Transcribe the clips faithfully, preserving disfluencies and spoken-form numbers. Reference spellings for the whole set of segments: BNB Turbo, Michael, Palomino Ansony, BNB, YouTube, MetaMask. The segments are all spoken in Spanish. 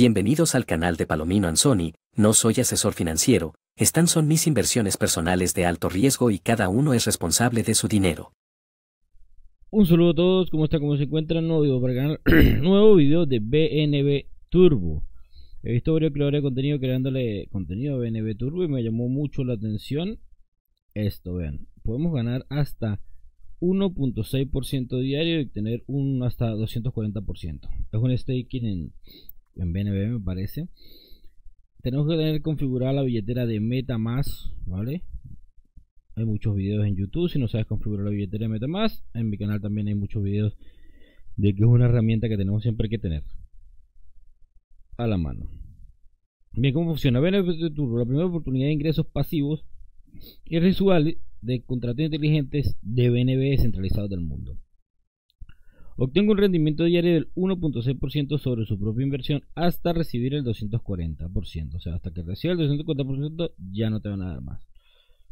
Bienvenidos al canal de Palomino Ansony, no soy asesor financiero, estas son mis inversiones personales de alto riesgo y cada uno es responsable de su dinero. Un saludo a todos, ¿cómo están? ¿Cómo se encuentran? Nuevo video para el canal, nuevo video de B N B Turbo. He visto varios creadores de contenido creándole contenido a B N B Turbo y me llamó mucho la atención esto, vean. Podemos ganar hasta uno punto seis por ciento diario y tener un hasta doscientos cuarenta por ciento. Es un staking en... en B N B, me parece. Tenemos que tener configurada la billetera de MetaMask, ¿vale? Hay muchos videos en YouTube. Si no sabes configurar la billetera de MetaMask, en mi canal también hay muchos videos de que es una herramienta que tenemos siempre que tener a la mano. Bien, ¿cómo funciona? B N B Turbo, la primera oportunidad de ingresos pasivos y residuales de contratos inteligentes de B N B descentralizados del mundo. Obtenga un rendimiento diario del uno punto seis por ciento sobre su propia inversión hasta recibir el doscientos cuarenta por ciento. O sea, hasta que reciba el doscientos cuarenta por ciento ya no te van a dar más.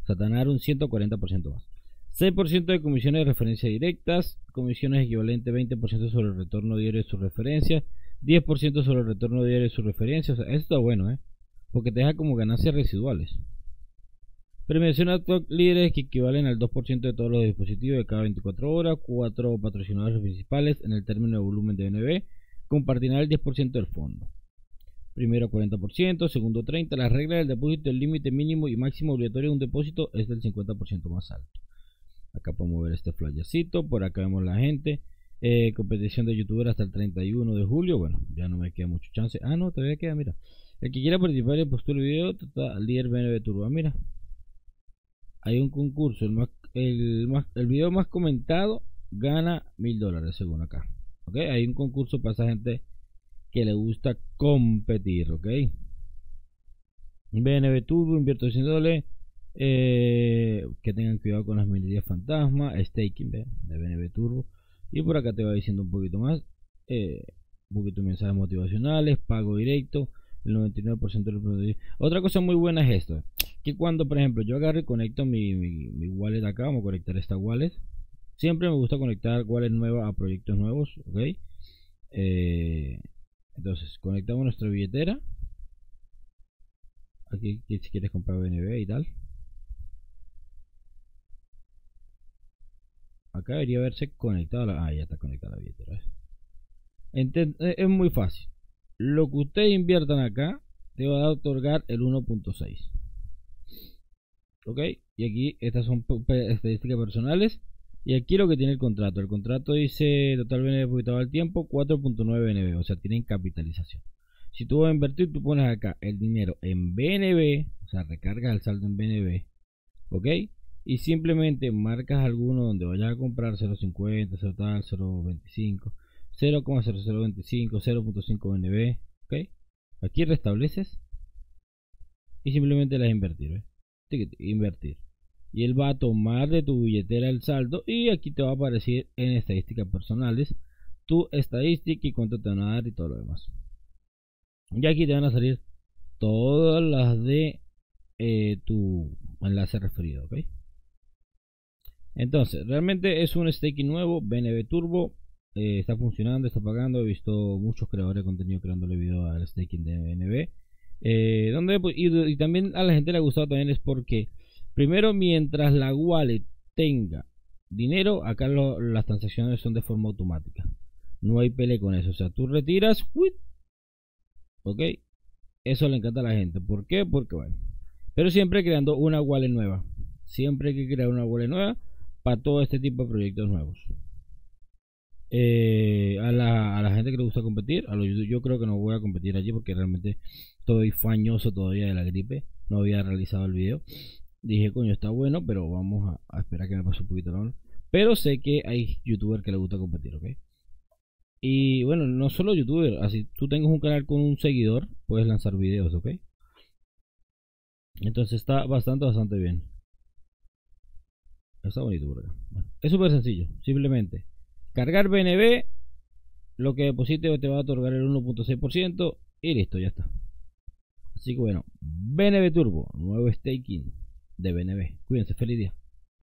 O sea, te van a dar un ciento cuarenta por ciento más. seis por ciento de comisiones de referencia directas. Comisiones equivalentes veinte por ciento sobre el retorno diario de su referencia. diez por ciento sobre el retorno diario de su referencia. O sea, esto está bueno, ¿eh? Porque te deja como ganancias residuales. Premiación a top líderes que equivalen al dos por ciento de todos los dispositivos de cada veinticuatro horas. cuatro patrocinadores principales en el término de volumen de B N B. Compartirán el diez por ciento del fondo. Primero cuarenta por ciento, segundo treinta por ciento. La regla del depósito, el límite mínimo y máximo obligatorio de un depósito es del cincuenta por ciento más alto. Acá podemos ver este flyercito. Por acá vemos la gente. Eh, competición de youtuber hasta el treinta y uno de julio. Bueno, ya no me queda mucho chance. Ah, no, todavía queda, mira. El que quiera participar en postura del video, total, líder B N B Turbo. Mira. Hay un concurso, el, más, el, más, el video más comentado gana mil dólares según acá, ¿ok? Hay un concurso para esa gente que le gusta competir, ¿ok? B N B Turbo, invierto cien dólares, eh, que tengan cuidado con las minerías fantasma, staking ¿ve? de B N B Turbo. Y por acá te va diciendo un poquito más, eh, un poquito de mensajes motivacionales, pago directo, el noventa y nueve por ciento de los productos. Otra cosa muy buena es esto. Que cuando, por ejemplo, yo agarro y conecto mi, mi, mi wallet acá, vamos a conectar esta wallet. Siempre me gusta conectar wallet nueva a proyectos nuevos, ¿ok? Eh, entonces, conectamos nuestra billetera. Aquí, si quieres comprar B N B y tal. Acá debería verse conectada la... Ah, ya está conectada la billetera. Enten... Es muy fácil. Lo que ustedes inviertan acá, te va a otorgar el uno punto seis. Ok, y aquí estas son estadísticas personales. Y aquí lo que tiene el contrato. El contrato dice total B N B depositado al tiempo cuatro punto nueve B N B. O sea, tienen capitalización. Si tú vas a invertir, tú pones acá el dinero en B N B. O sea, recargas el saldo en B N B. Ok, y simplemente marcas alguno donde vayas a comprar cero punto cincuenta, cero tal, cero punto veinticinco. cero coma cero cero veinticinco, cero punto cinco B N B, ok, aquí restableces y simplemente las invertir, ¿eh? Invertir, y él va a tomar de tu billetera el saldo y aquí te va a aparecer en estadísticas personales tu estadística y cuánto te van a dar y todo lo demás, y aquí te van a salir todas las de eh, tu enlace referido, ok. Entonces realmente es un staking nuevo, B N B Turbo. Eh, está funcionando, está pagando. He visto muchos creadores de contenido creándole video al staking de B N B. Eh, donde, y, y también a la gente le ha gustado también es porque, primero, mientras la wallet tenga dinero, acá lo, las transacciones son de forma automática. No hay pele con eso. O sea, tú retiras. ¡Uy! Ok. Eso le encanta a la gente. ¿Por qué? Porque bueno. Pero siempre creando una wallet nueva. Siempre hay que crear una wallet nueva para todo este tipo de proyectos nuevos. Eh, a, la, a la gente que le gusta competir, a lo, yo creo que no voy a competir allí porque realmente estoy fañoso todavía de la gripe, no había realizado el video, dije coño está bueno, pero vamos a, a esperar que me pase un poquito la hora, pero sé que hay youtubers que le gusta competir, ok, y bueno, no solo youtubers, así tú tengas un canal con un seguidor puedes lanzar videos, ok, entonces está bastante bastante bien, está bonito por acá. Bueno, es súper sencillo, simplemente cargar B N B, lo que deposite te va a otorgar el uno punto seis por ciento y listo, ya está. Así que bueno, B N B Turbo, nuevo staking de B N B. Cuídense, feliz día.